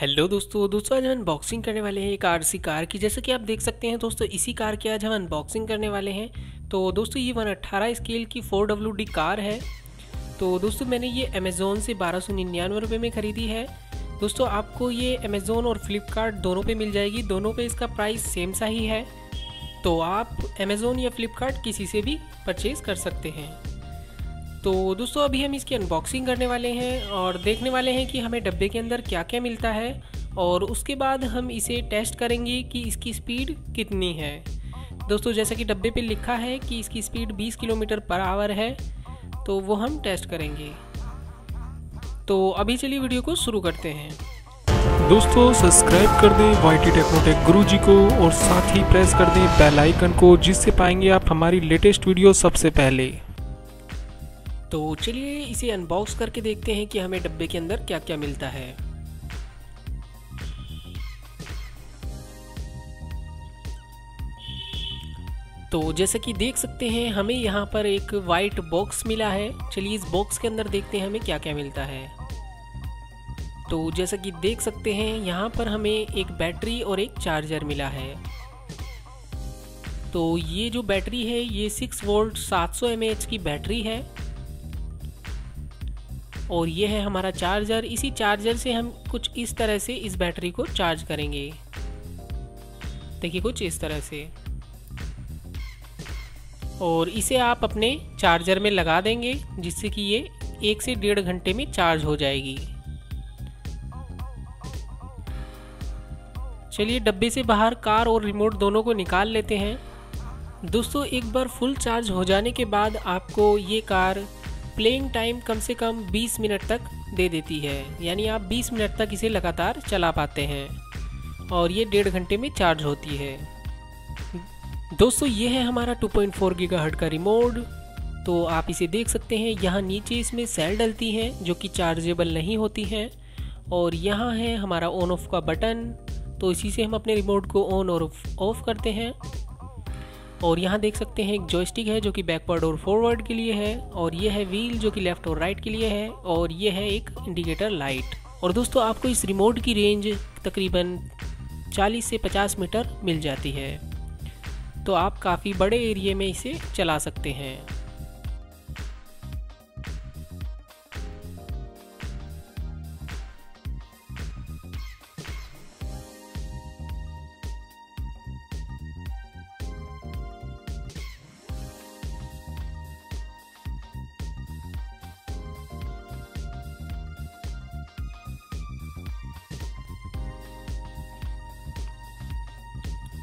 Hello दोस्तों आज हम अनबॉक्सिंग करने वाले हैं एक आरसी कार की। जैसे कि आप देख सकते हैं दोस्तों, इसी कार की आज हम अनबॉक्सिंग करने वाले हैं। तो दोस्तों ये 118 स्केल की 4WD कार है। तो दोस्तों मैंने ये अमेज़ोन से 1299 रुपये में ख़रीदी है। दोस्तों आपको ये अमेज़ोन और फ्लिपकार्ट दोनों पे मिल जाएगी, दोनों पे इसका प्राइस सेम सा ही है। तो आप अमेज़ोन या फ्लिपकार्ट किसी से भी परचेज़ कर सकते हैं। तो दोस्तों अभी हम इसकी अनबॉक्सिंग करने वाले हैं और देखने वाले हैं कि हमें डब्बे के अंदर क्या क्या मिलता है, और उसके बाद हम इसे टेस्ट करेंगे कि इसकी स्पीड कितनी है। दोस्तों जैसा कि डब्बे पे लिखा है कि इसकी स्पीड 20 किलोमीटर पर आवर है, तो वो हम टेस्ट करेंगे। तो अभी चलिए वीडियो को शुरू करते हैं। दोस्तों सब्सक्राइब कर दें व्हाइटी टेक्नोटेक गुरु जी को और साथ ही प्रेस कर दें बेल आइकन को, जिससे पाएंगे आप हमारी लेटेस्ट वीडियो सबसे पहले। तो चलिए इसे अनबॉक्स करके देखते हैं कि हमें डब्बे के अंदर क्या क्या मिलता है। तो जैसा कि देख सकते हैं हमें यहाँ पर एक वाइट बॉक्स मिला है। चलिए इस बॉक्स के अंदर देखते हैं हमें क्या क्या मिलता है। तो जैसा कि देख सकते हैं यहाँ पर हमें एक बैटरी और एक चार्जर मिला है। तो ये जो बैटरी है ये 6 वोल्ट 700 mAh की बैटरी है, और ये है हमारा चार्जर। इसी चार्जर से हम कुछ इस तरह से इस बैटरी को चार्ज करेंगे। देखिए कुछ इस तरह से, और इसे आप अपने चार्जर में लगा देंगे, जिससे कि ये 1 से 1.5 घंटे में चार्ज हो जाएगी। चलिए डब्बे से बाहर कार और रिमोट दोनों को निकाल लेते हैं। दोस्तों एक बार फुल चार्ज हो जाने के बाद आपको ये कार प्लेइंग टाइम कम से कम 20 मिनट तक दे देती है, यानी आप 20 मिनट तक इसे लगातार चला पाते हैं, और ये 1.5 घंटे में चार्ज होती है। दोस्तों ये है हमारा 2.4 गीगाहर्ट्ज़ का रिमोट। तो आप इसे देख सकते हैं, यहाँ नीचे इसमें सेल डलती है जो कि चार्जेबल नहीं होती है, और यहाँ है हमारा ऑन ऑफ का बटन। तो इसी से हम अपने रिमोट को ऑन और ऑफ करते हैं, और यहाँ देख सकते हैं एक जॉयस्टिक है जो कि बैकवर्ड और फॉरवर्ड के लिए है, और ये है व्हील जो कि लेफ़्ट और राइट के लिए है, और ये है एक इंडिकेटर लाइट। और दोस्तों आपको इस रिमोट की रेंज तकरीबन 40 से 50 मीटर मिल जाती है, तो आप काफ़ी बड़े एरिया में इसे चला सकते हैं।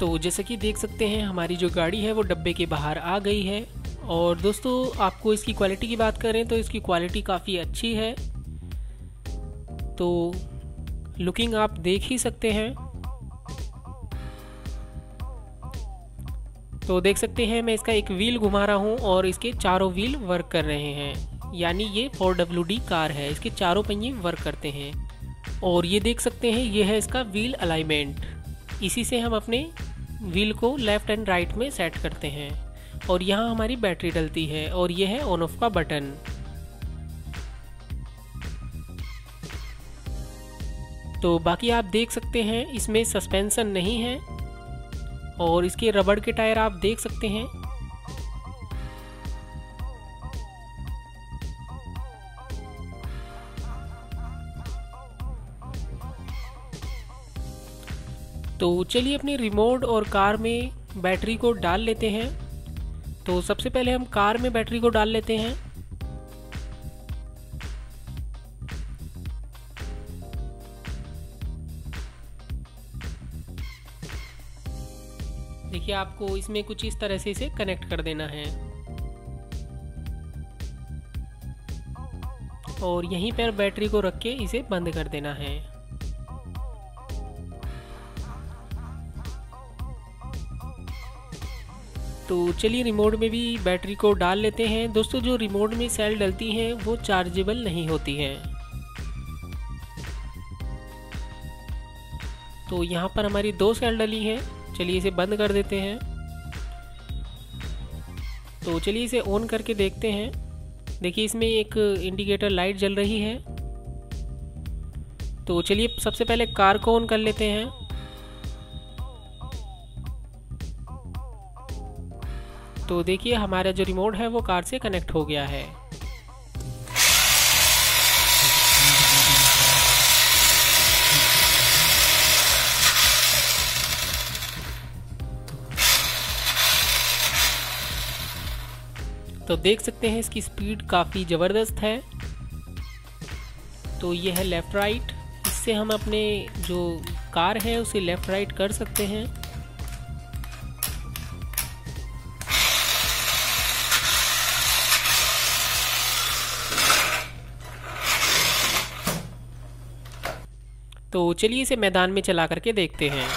तो जैसा कि देख सकते हैं हमारी जो गाड़ी है वो डब्बे के बाहर आ गई है। और दोस्तों आपको इसकी क्वालिटी की बात करें तो इसकी क्वालिटी काफ़ी अच्छी है। तो लुकिंग आप देख ही सकते हैं। तो देख सकते हैं मैं इसका एक व्हील घुमा रहा हूं और इसके चारों व्हील वर्क कर रहे हैं, यानी ये 4WD कार है, इसके चारों पहिए वर्क करते हैं। और ये देख सकते हैं ये है इसका व्हील अलाइनमेंट, इसी से हम अपने व्हील को लेफ़्ट एंड राइट में सेट करते हैं। और यहाँ हमारी बैटरी डलती है, और यह है ऑन ऑफ का बटन। तो बाकी आप देख सकते हैं इसमें सस्पेंशन नहीं है, और इसके रबड़ के टायर आप देख सकते हैं। तो चलिए अपने रिमोट और कार में बैटरी को डाल लेते हैं। तो सबसे पहले हम कार में बैटरी को डाल लेते हैं। देखिए आपको इसमें कुछ इस तरह से इसे कनेक्ट कर देना है, और यहीं पर बैटरी को रख के इसे बंद कर देना है। तो चलिए रिमोट में भी बैटरी को डाल लेते हैं। दोस्तों जो रिमोट में सेल डलती हैं वो चार्जेबल नहीं होती हैं। तो यहाँ पर हमारी 2 सेल डली हैं। चलिए इसे बंद कर देते हैं। तो चलिए इसे ऑन करके देखते हैं। देखिए इसमें एक इंडिकेटर लाइट जल रही है, तो चलिए सबसे पहले कार को ऑन कर लेते हैं। तो देखिए हमारा जो रिमोट है वो कार से कनेक्ट हो गया है। तो देख सकते हैं इसकी स्पीड काफ़ी ज़बरदस्त है। तो ये है लेफ़्ट राइट, इससे हम अपने जो कार है उसे लेफ़्ट राइट कर सकते हैं। तो चलिए इसे मैदान में चला करके देखते हैं।